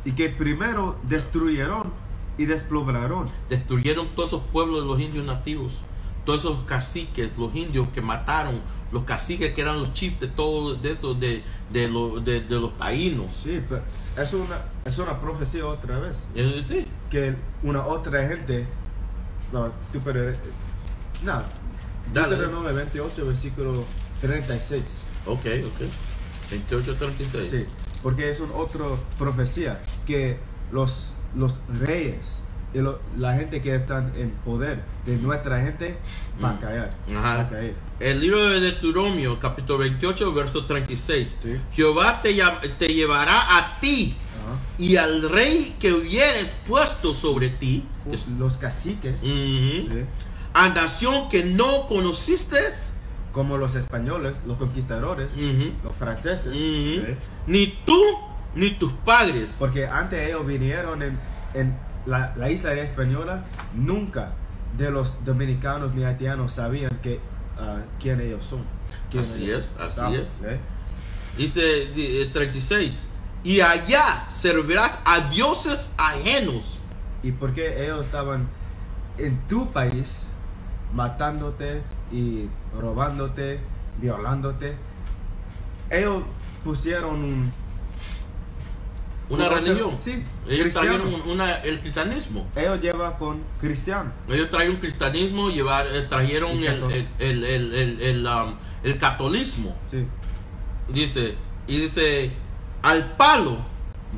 Y que primero destruyeron y despoblaron. Destruyeron todos esos pueblos de los indios nativos, todos esos caciques, los indios que mataron, los caciques que eran los chiefs de todos esos de los taínos. Sí, pero es una profecía otra vez. Sí. Que una otra gente, no, tú pero nada. Deuteronomio 28 versículo 36. Ok. 28:36. Sí, porque es una otra profecía que los reyes y la gente que están en poder de nuestra gente va a caer. Ajá. El libro de Deuteronomio capítulo 28 verso 36. Sí. Jehová te llevará a ti, ajá, y al rey que hubieres puesto sobre ti, los caciques, sí, a nación que no conociste, como los españoles, los conquistadores, los franceses, ¿sí? Ni tú ni tus padres, porque antes ellos vinieron en la isla española. Nunca de los dominicanos ni haitianos sabían que quién ellos son. Así es. Dice 36, y allá servirás a dioses ajenos. Y porque ellos estaban en tu país matándote y robándote, violándote, ellos pusieron una religión. Sí, ellos trajeron el cristianismo. Ellos llevan con cristiano. Ellos trajeron cristianismo, trajeron el catolismo. Sí. Dice al palo.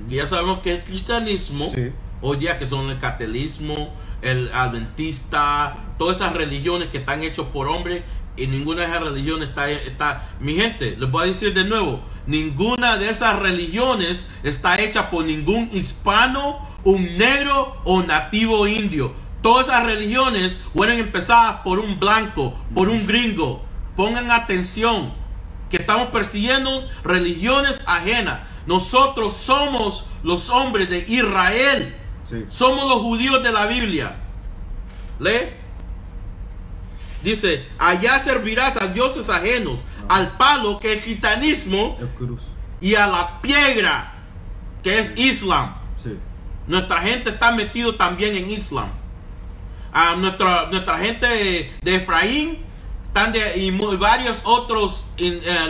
Ya sabemos que el cristianismo, sí, hoy día que son el catolismo, el adventista, todas esas religiones que están hechas por hombres. Y ninguna de esas religiones está... Mi gente, les voy a decir de nuevo, ninguna de esas religiones está hecha por ningún hispano, un negro o nativo indio. Todas esas religiones fueron empezadas por un blanco, por un gringo. Pongan atención, que estamos persiguiendo religiones ajenas. Nosotros somos los hombres de Israel. Sí. Somos los judíos de la Biblia. ¿Le? Dice, allá servirás a dioses ajenos, al palo, que es cristianismo, y a la piedra, que es, sí, Islam. Sí. Nuestra gente está metido también en Islam. Nuestra gente de Efraín y varios otros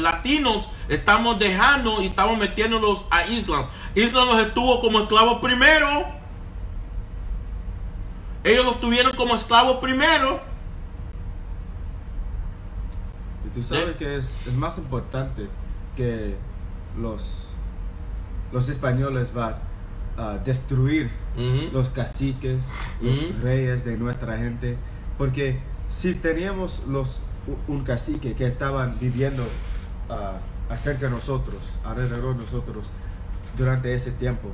latinos estamos dejando y estamos metiéndolos a Islam. Islam los estuvo como esclavos primero. Ellos los tuvieron como esclavos primero. Tú sabes que es más importante que los españoles van a destruir los caciques, los reyes de nuestra gente, porque si teníamos un cacique que estaban viviendo acerca de nosotros, alrededor de nosotros durante ese tiempo,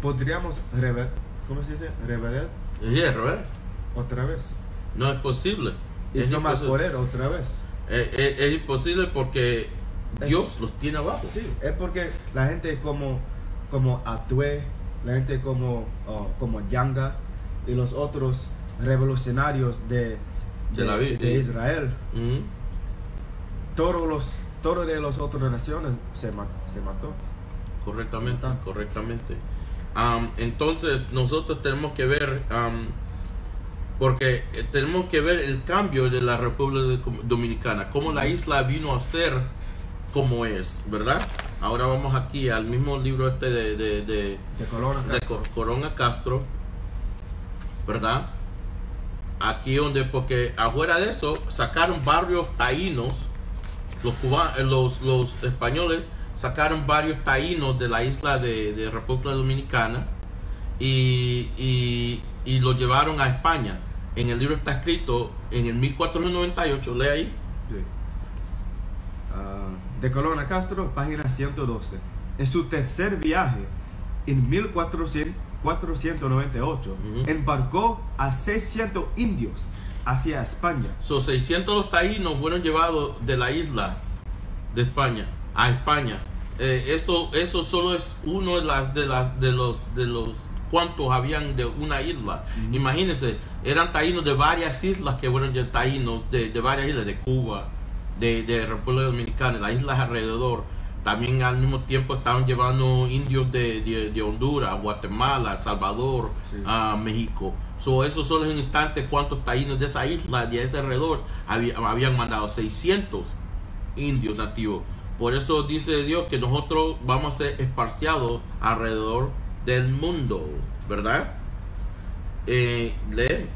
podríamos rever, ¿cómo se dice? Revelar. Yeah, right. Otra vez. No es posible. Y es tomar poder otra vez. Es imposible porque Dios los tiene abajo. Sí, es porque la gente como Atue, la gente como Yanga y los otros revolucionarios de Israel, todos de las otras naciones se mató. Correctamente. Entonces nosotros tenemos que ver, porque tenemos que ver el cambio de la República Dominicana, cómo la isla vino a ser como es, ¿verdad? Ahora vamos aquí al mismo libro de Colón a Castro, ¿verdad? Aquí donde, porque afuera de eso sacaron barrios taínos, los españoles sacaron varios taínos de la isla de República Dominicana y los llevaron a España. En el libro está escrito en el 1498, lee ahí. Sí. De Colón a Castro, página 112. En su tercer viaje, en 1498, embarcó a 600 indios hacia España. Son 600 los taínos fueron llevados de la isla de España a España. Eso solo es uno de los cuantos habían de una isla. Imagínense, eran taínos de varias islas, que fueron taínos de varias islas, de Cuba, de República Dominicana, las islas alrededor. También al mismo tiempo estaban llevando indios de Honduras, Guatemala, Salvador, a México. Eso solo es un instante cuántos taínos de esa isla, de ese alrededor, habían mandado 600 indios nativos. Por eso dice Dios que nosotros vamos a ser esparciados alrededor del mundo, ¿verdad? Lee.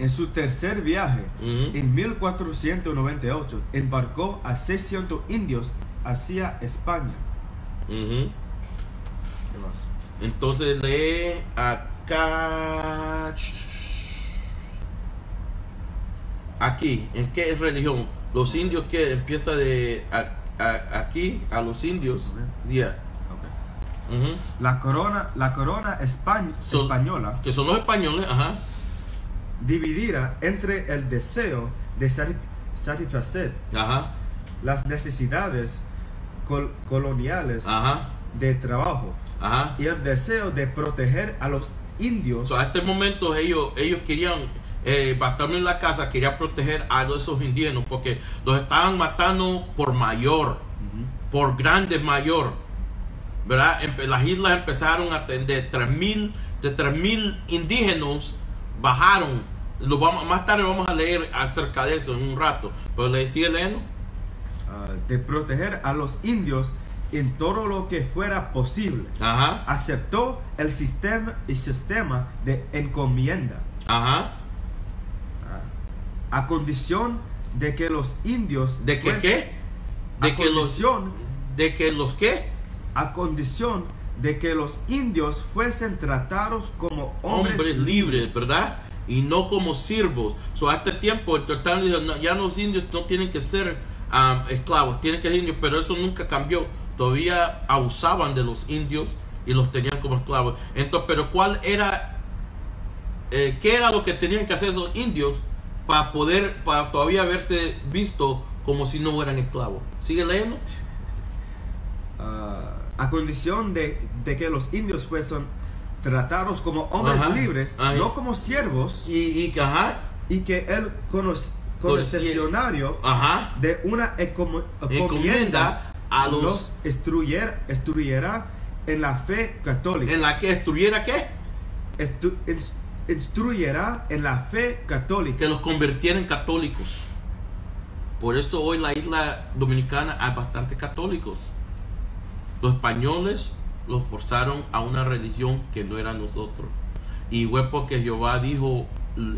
En su tercer viaje, en 1498, embarcó a 600 indios hacia España. ¿Qué más? Entonces lee acá. Aquí, ¿en qué religión? Los indios, que empieza de aquí a los indios. La corona española, que son los españoles, dividirá entre el deseo de satisfacer las necesidades coloniales de trabajo y el deseo de proteger a los indios. A este momento ellos querían, Bartolomé de las Casas quería proteger a esos indígenas porque los estaban matando por mayor, por grandes mayor, ¿verdad? Las islas empezaron a tener 3.000 indígenas. Bajaron. Más tarde vamos a leer acerca de eso en un rato. Pero le decía Eleno, de proteger a los indios en todo lo que fuera posible. Aceptó el sistema de encomienda. A condición de que los indios... ¿De que qué? A condición de que los indios fuesen tratados como hombres libres, ¿verdad? Y no como siervos. A este tiempo el tratado ya los indios no tienen que ser esclavos, tienen que ser indios, pero eso nunca cambió. Todavía abusaban de los indios y los tenían como esclavos. Entonces, pero ¿cuál era? ¿Qué era lo que tenían que hacer esos indios para poder, para todavía haberse visto como si no fueran esclavos? ¿Sigue leyendo? A condición de que los indios fuesen tratados como hombres libres, no como siervos, y que el concesionario de una encomienda a los instruyera en la fe católica. ¿En la que instruyera qué? Instruyera en la fe católica. Que los convirtiera en católicos. Por eso hoy en la isla dominicana hay bastantes católicos. Los españoles los forzaron a una religión que no era nosotros. Y fue porque Jehová dijo,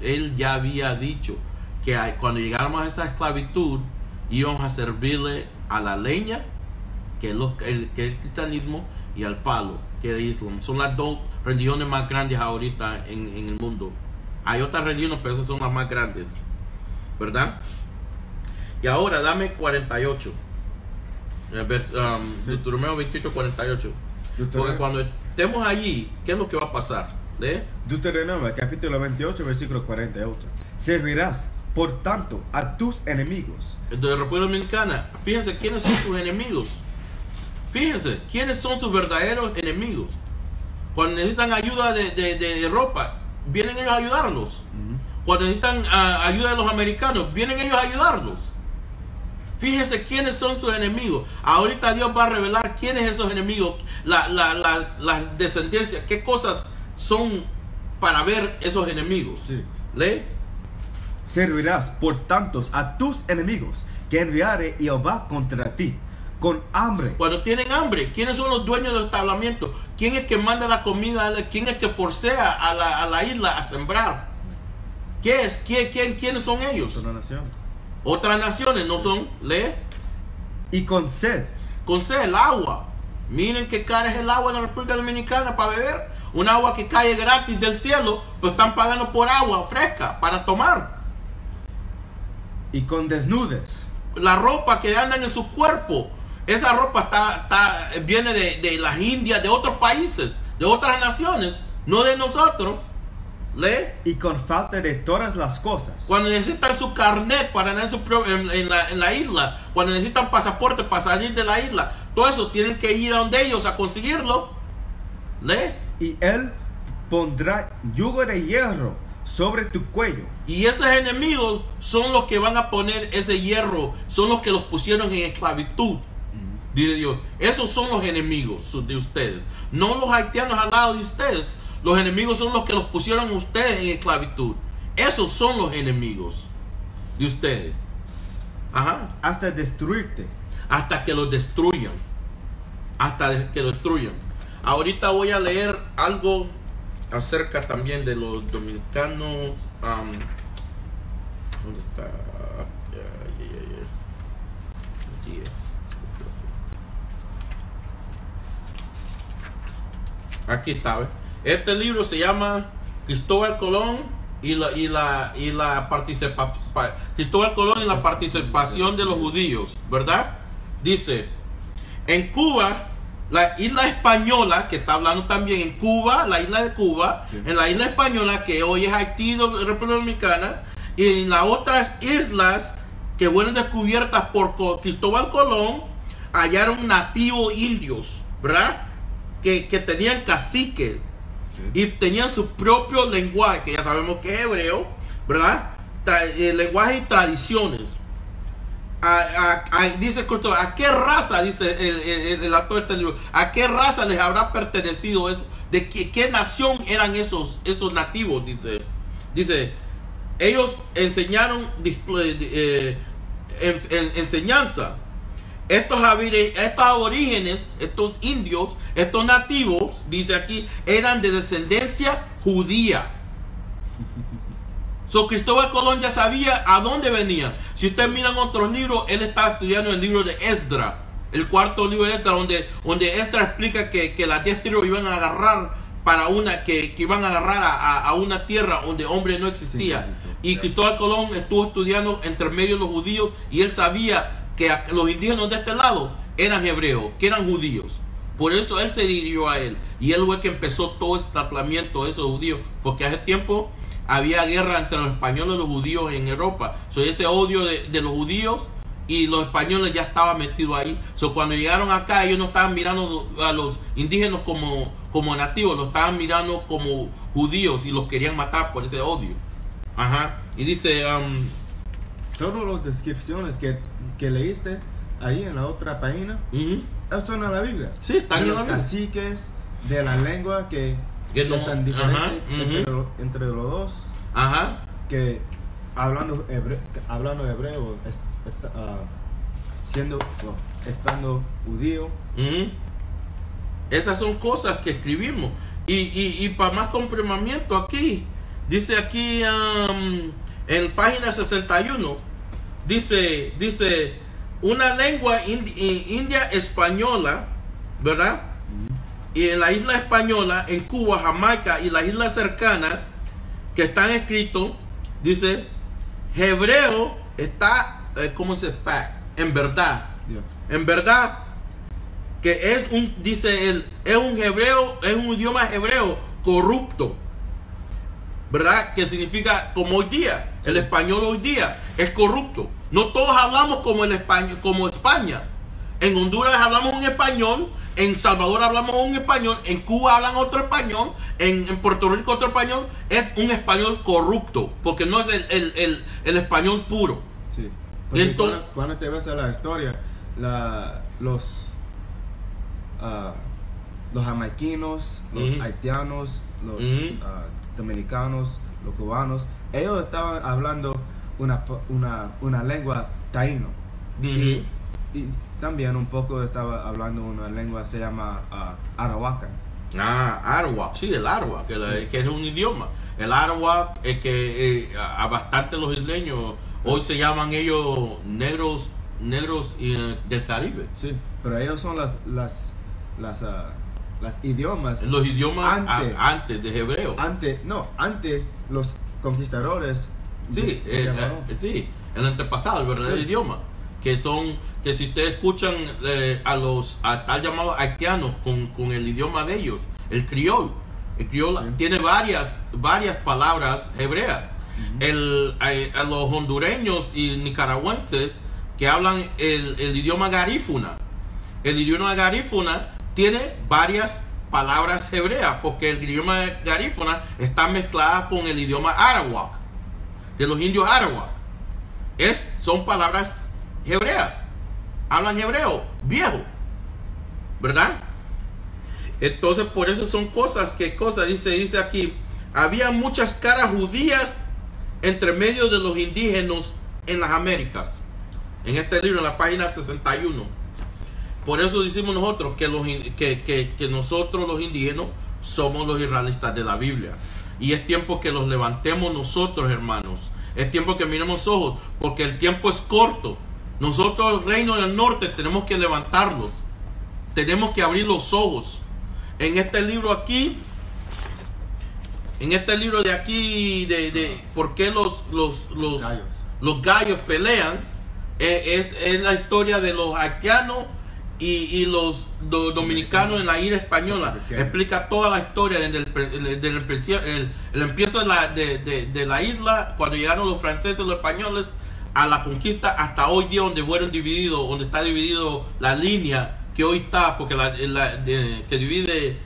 él ya había dicho que cuando llegáramos a esa esclavitud íbamos a servirle a la leña, que es el cristianismo, y al palo, que es el islam. Son las dos religiones más grandes ahorita en el mundo. Hay otras religiones, pero esas son las más grandes, ¿verdad? Y ahora dame 48. Deuteronomio 28:48. Porque cuando estemos allí, ¿qué es lo que va a pasar? Deuteronomio capítulo 28 versículo 48. Servirás por tanto a tus enemigos. De la República Dominicana, fíjense quiénes son sus enemigos. Fíjense quiénes son sus verdaderos enemigos. Cuando necesitan ayuda de Europa, vienen ellos a ayudarlos. Cuando necesitan ayuda de los americanos, vienen ellos a ayudarlos. Fíjense quiénes son sus enemigos. Ahorita Dios va a revelar quiénes son esos enemigos, las descendencias, qué cosas son para ver esos enemigos. ¿Lee? Servirás por tantos a tus enemigos que enviaré Jehová contra ti con hambre. Cuando tienen hambre, ¿quiénes son los dueños del establecimiento? ¿Quién es que manda la comida? ¿Quién es que forcea a la isla a sembrar? ¿Qué es? ¿Quiénes son ellos? Son la nación. Otras naciones no son, lee. Y con sed, el agua. Miren qué cara es el agua en la República Dominicana para beber. Un agua que cae gratis del cielo, pero están pagando por agua fresca para tomar. Y con desnudes. La ropa que andan en su cuerpo, esa ropa viene de las Indias, de otros países, de otras naciones, no de nosotros. lee y con falta de todas las cosas. Cuando necesitan su carnet para andar en la isla, cuando necesitan pasaporte para salir de la isla, todo eso tienen que ir a donde ellos a conseguirlo. Lee. Y él pondrá yugo de hierro sobre tu cuello. Y esos enemigos son los que van a poner ese hierro, son los que los pusieron en esclavitud. Dice Dios, esos son los enemigos de ustedes, no los haitianos al lado de ustedes. Los enemigos son los que los pusieron a ustedes en esclavitud. Esos son los enemigos de ustedes. Ajá. Hasta destruirte. Hasta que los destruyan. Hasta que los destruyan. Ahorita voy a leer algo acerca también de los dominicanos. ¿Dónde está? Aquí está, ¿ves? Este libro se llama Cristóbal Colón y la participación de los judíos, ¿verdad? Dice, en Cuba, la isla española, que está hablando también en Cuba, la isla de Cuba, sí. En la isla española, que hoy es Haití, República Dominicana, y en las otras islas que fueron descubiertas por Cristóbal Colón, hallaron nativos indios, ¿verdad? Que tenían caciques. Y tenían su propio lenguaje, que ya sabemos que es hebreo, ¿verdad? Lenguaje y tradiciones. Dice Cristóbal, ¿a qué raza, dice el autor de este libro, a qué raza les habrá pertenecido eso? ¿De qué nación eran esos nativos? Dice, ellos enseñaron enseñanza. Estos aborígenes, estos indios, estos nativos, dice aquí, eran de descendencia judía. So Cristóbal Colón ya sabía a dónde venían. Si ustedes miran otros libros, él estaba estudiando el libro de Esdra, el cuarto libro de Esdra, donde Esdra explica que las 10 tribus iban a agarrar a una tierra donde hombre no existía. Y Cristóbal Colón estuvo estudiando entre medio de los judíos y él sabía que los indígenas de este lado eran hebreos, que eran judíos. Por eso él se dirigió a él. Y él fue que empezó todo este tratamiento de esos judíos. Porque hace tiempo había guerra entre los españoles y los judíos en Europa. So, ese odio de los judíos y los españoles ya estaba metido ahí. So, cuando llegaron acá, ellos no estaban mirando a los indígenos como nativos. Los estaban mirando como judíos y los querían matar por ese odio. Ajá. Y dice... todas las descripciones que leíste ahí en la otra página, están en la Biblia. Sí, están en la Biblia. Los caciques de la lengua que no, están diferentes entre los dos. Ajá. Que hablando hebreo, estando judío. Esas son cosas que escribimos. Y para más comprobamiento aquí, dice aquí... en página 61 dice una lengua india española, ¿verdad? Y en la isla española, en Cuba, Jamaica y las islas cercanas que están escritos, dice hebreo está, ¿cómo se fact? En verdad, yeah. En verdad que es un, dice él, es un hebreo, es un idioma hebreo corrupto, ¿verdad? Que significa como hoy día. El español hoy día es corrupto. No todos hablamos como el español, como España. En Honduras hablamos un español, en Salvador hablamos un español, en Cuba hablan otro español, en Puerto Rico otro español. Es un español corrupto, porque no es el español puro. Sí. Entonces, cuando te ves a la historia, los jamaiquinos, los haitianos, los dominicanos, los cubanos, ellos estaban hablando una lengua taíno. Y también un poco estaba hablando una lengua, se llama arahuaca. Arawak, sí, el arawak, que es un idioma. El arawak es que a bastante los isleños hoy se llaman ellos negros del Caribe. Sí, pero ellos son las idiomas. Los idiomas antes de hebreo. Antes los conquistadores. Sí, sí, el antepasado, el verdadero idioma. Que si ustedes escuchan a los tal llamados haitianos con el idioma de ellos, el criol, El criollo tiene varias palabras hebreas. A los hondureños y nicaragüenses que hablan el idioma garífuna. El idioma garífuna tiene varias palabras hebreas, porque el idioma garífuna está mezclada con el idioma arawak, de los indios arawak. Son palabras hebreas. Hablan hebreo viejo, ¿verdad? Entonces, por eso son cosas que dice aquí, había muchas caras judías entre medio de los indígenas en las Américas. En este libro, en la página 61. Por eso decimos nosotros que nosotros los indígenas somos los israelitas de la Biblia. Y es tiempo que los levantemos nosotros, hermanos. Es tiempo que miremos ojos, porque el tiempo es corto. Nosotros, el reino del norte, tenemos que levantarlos. Tenemos que abrir los ojos. En este libro aquí, en este libro de aquí, de por qué los gallos pelean, es la historia de los haitianos y los dominicanos en la isla española. Explica toda la historia desde el empiezo de la isla, cuando llegaron los franceses y los españoles a la conquista, hasta hoy día, donde fueron divididos, donde está dividido la línea que hoy está, porque que divide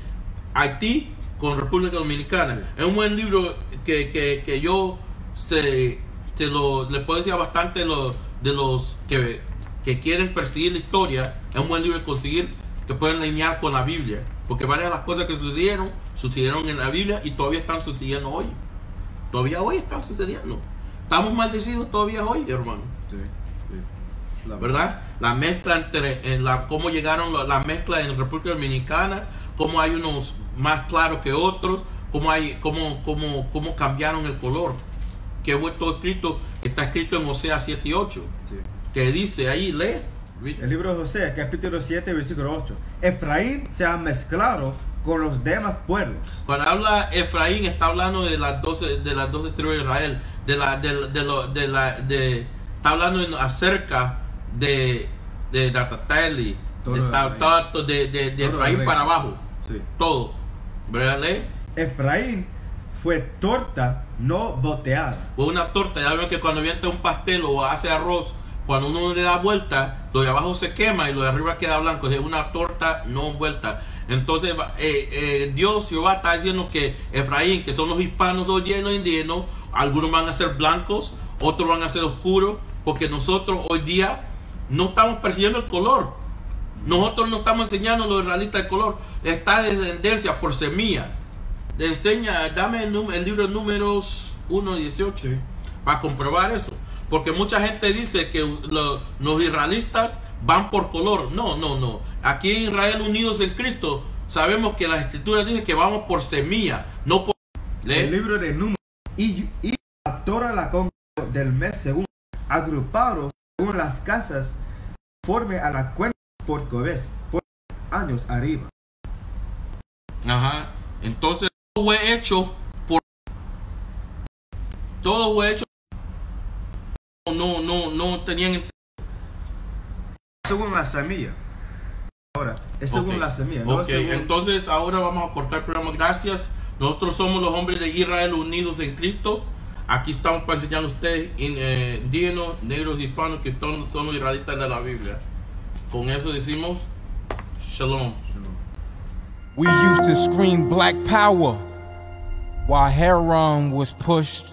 Haití con República Dominicana. Es un buen libro que yo le puedo decir a bastante de los que quieren perseguir la historia. Es un buen libro de conseguir, que pueden alinear con la Biblia, porque varias de las cosas que sucedieron en la Biblia y todavía están sucediendo hoy. Todavía hoy están sucediendo. Estamos maldecidos todavía hoy, hermano. Sí, sí. ¿Verdad? La mezcla cómo llegaron la mezcla en República Dominicana, cómo hay unos más claros que otros, cómo cambiaron el color. Que está escrito en Oseas 7 y 8. Sí. Que dice ahí, lee. El libro de Oseas, capítulo 7, versículo 8. Efraín se ha mezclado con los demás pueblos. Cuando habla Efraín, está hablando de las 12 tribus de Israel. Está hablando acerca de Natateli, de Efraín para abajo. Sí. Todo. ¿Verdad? Efraín fue torta no boteada. Fue una torta. Ya ven que cuando viene un pastel o hace arroz, cuando uno le da vuelta, lo de abajo se quema y lo de arriba queda blanco. Es una torta no vuelta. Entonces, Dios, Jehová, está diciendo que Efraín, que son los hispanos, los llenos indígenas, algunos van a ser blancos, otros van a ser oscuros, porque nosotros hoy día no estamos persiguiendo el color. Nosotros no estamos enseñando a los israelitas el color. Está de descendencia por semilla. Enseña, dame el libro de Números 1:18 para comprobar eso. Porque mucha gente dice que los israelitas van por color. No, no, no. Aquí en Israel, unidos en Cristo, sabemos que las escrituras dicen que vamos por semilla, no por... El libro de Números. Y a toda la congregación del mes segundo, agrupados según las casas, conforme a la cuenta por cobés, por años arriba. Ajá. Entonces, todo fue hecho. No tenían. Según la semilla. Ahora, es según la semilla. No según... Entonces, ahora vamos a cortar el programa. Gracias. Nosotros somos los hombres de Israel unidos en Cristo. Aquí estamos para enseñar a ustedes, indígenas, negros, hispanos, que son los israelitas de la Biblia. Con eso decimos, Shalom. We used to scream black power while Heron was pushed.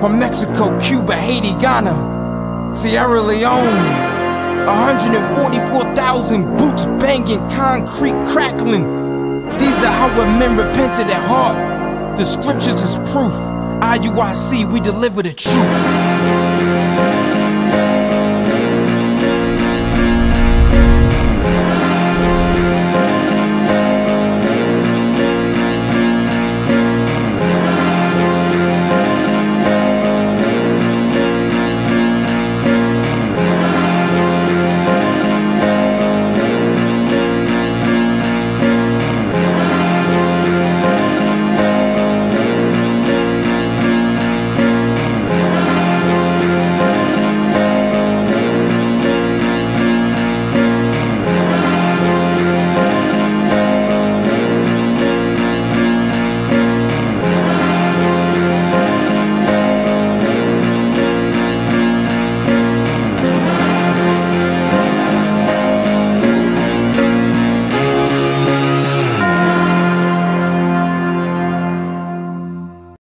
from Mexico, Cuba, Haiti, Ghana, Sierra Leone. 144,000 boots banging, concrete crackling. These are how our men repented at heart. The scriptures is proof. IUIC, we deliver the truth.